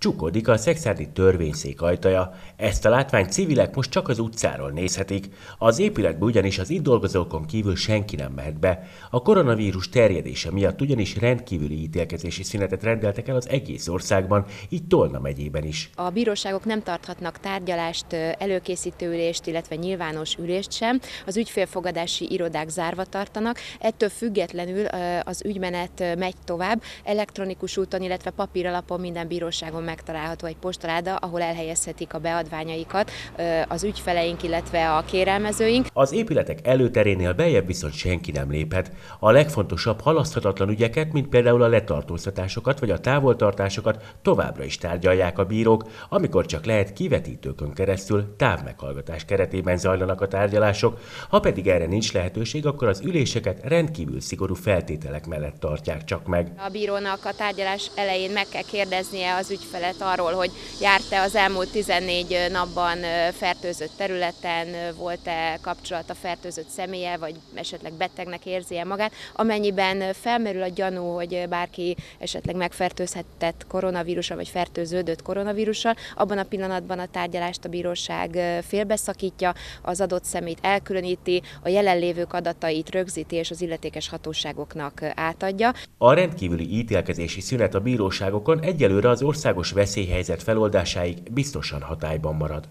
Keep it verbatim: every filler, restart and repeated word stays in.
Csukodik a szexárdi törvényszék ajtaja. Ezt a látványt civilek most csak az utcáról nézhetik. Az épületbe ugyanis az itt dolgozókon kívül senki nem mehet be. A koronavírus terjedése miatt ugyanis rendkívüli ítélkezési szünetet rendeltek el az egész országban, így Tolna megyében is. A bíróságok nem tarthatnak tárgyalást, előkészítő ülést, illetve nyilvános ülést sem. Az ügyfélfogadási irodák zárva tartanak. Ettől függetlenül az ügymenet megy tovább. Elektronikus úton, illetve papíralapon minden bíróságon megtalálható egy postaláda, ahol elhelyezhetik a beadványaikat az ügyfeleink, illetve a kérelmezőink. Az épületek előterénél beljebb viszont senki nem léphet. A legfontosabb halaszthatatlan ügyeket, mint például a letartóztatásokat vagy a távoltartásokat továbbra is tárgyalják a bírók, amikor csak lehet kivetítőkön keresztül távmeghallgatás keretében zajlanak a tárgyalások. Ha pedig erre nincs lehetőség, akkor az üléseket rendkívül szigorú feltételek mellett tartják csak meg. A bírónak a tárgyalás elején meg kell kérdeznie az ügyfelet arról, hogy járt-e az elmúlt tizennégy napban fertőzött területen, volt-e kapcsolat a fertőzött személlyel, vagy esetleg betegnek érzi-e magát. Amennyiben felmerül a gyanú, hogy bárki esetleg megfertőzhetett koronavírussal, vagy fertőződött koronavírussal, abban a pillanatban a tárgyalást a bíróság félbeszakítja, az adott személyt elkülöníti, a jelenlévők adatait rögzíti és az illetékes hatóságoknak átadja. A rendkívüli ítélkezési szünet a bíróságokon egyelőre az országos veszélyhelyzet feloldásáig biztosan hatályban marad.